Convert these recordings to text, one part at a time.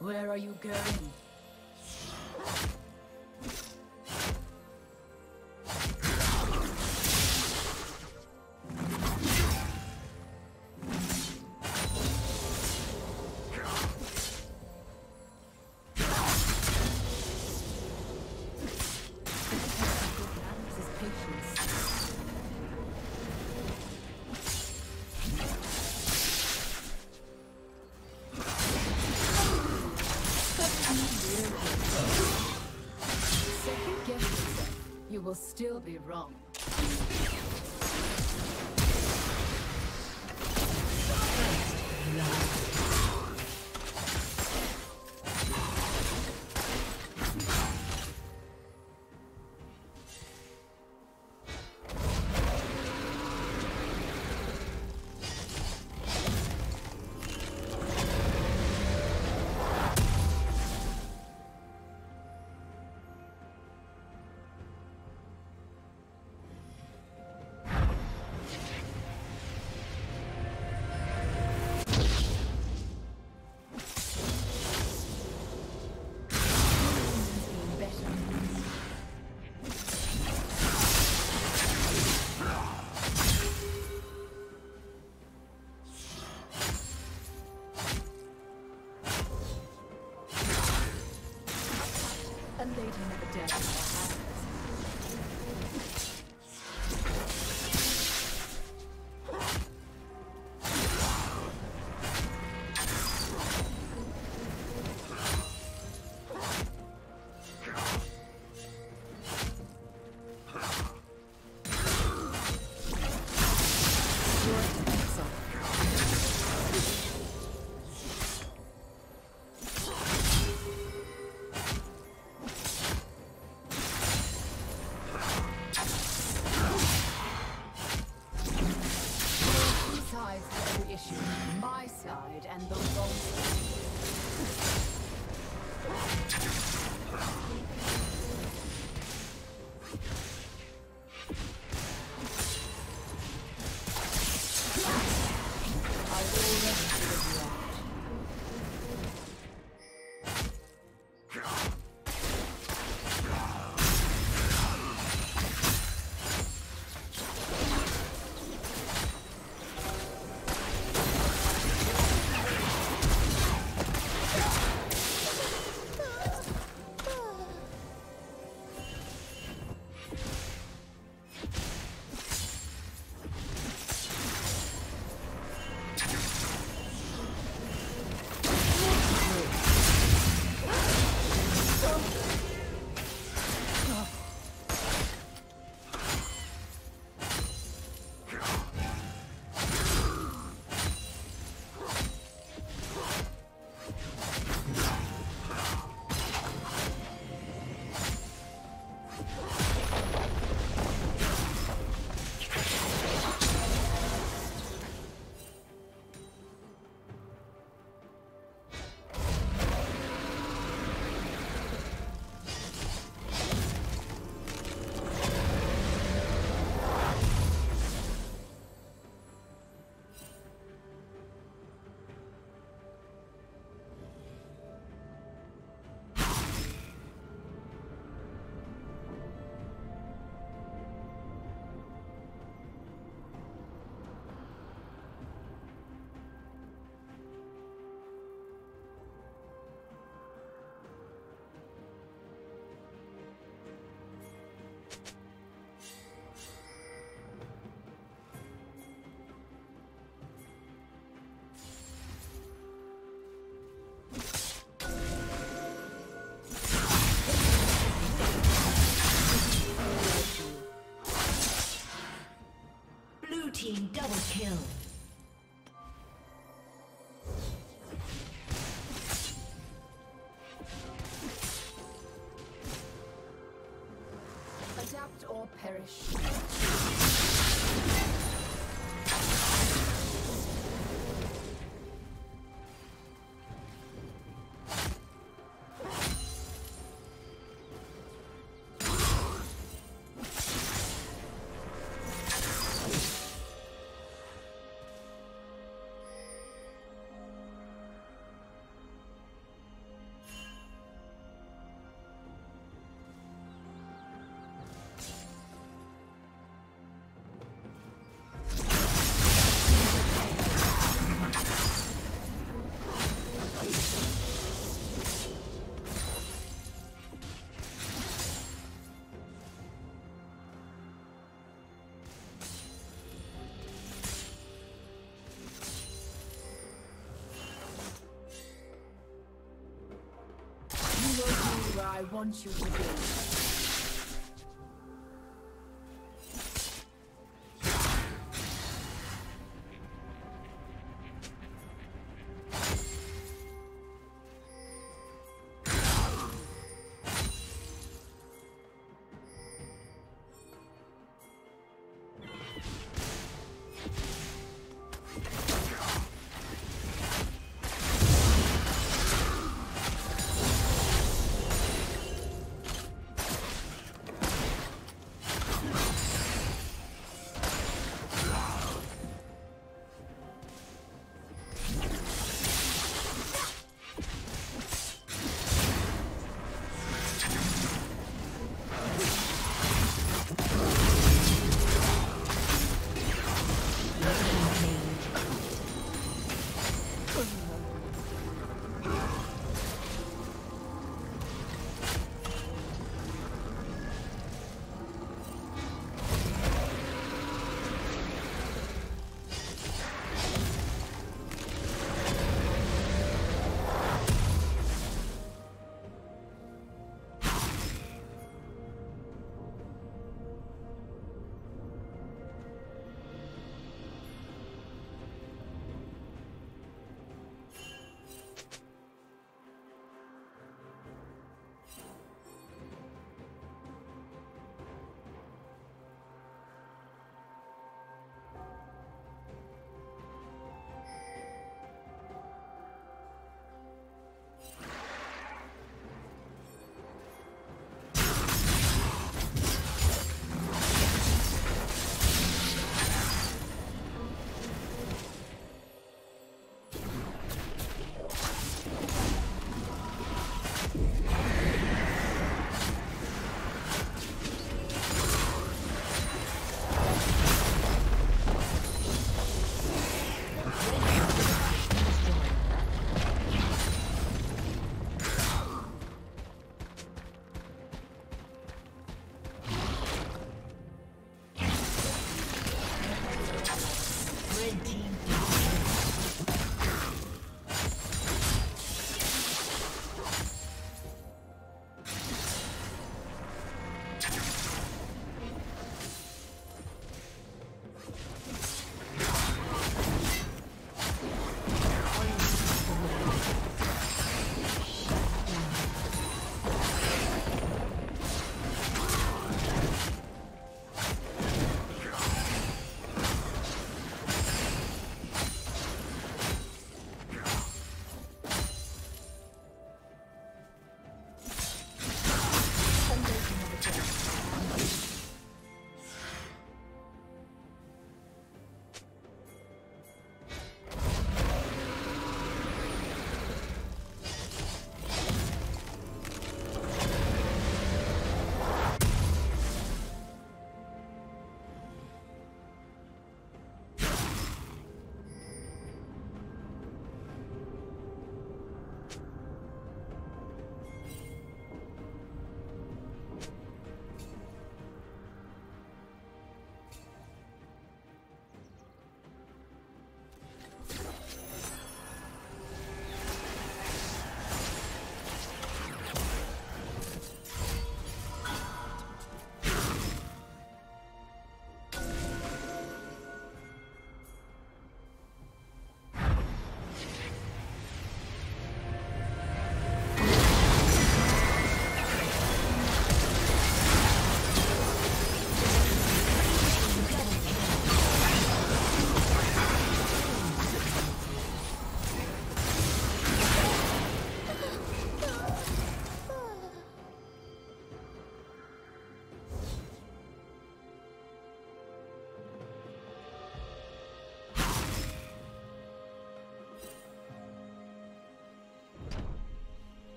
Where are you going? Will still be wrong. team double kill. Adapt or perish. I want you to do.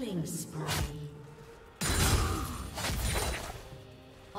Killing spree.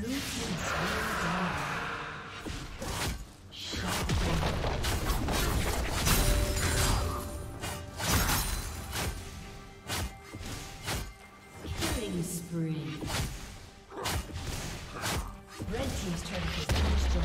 Blue team's going down. Shut down. Killing spree. Red team's turret has been destroyed.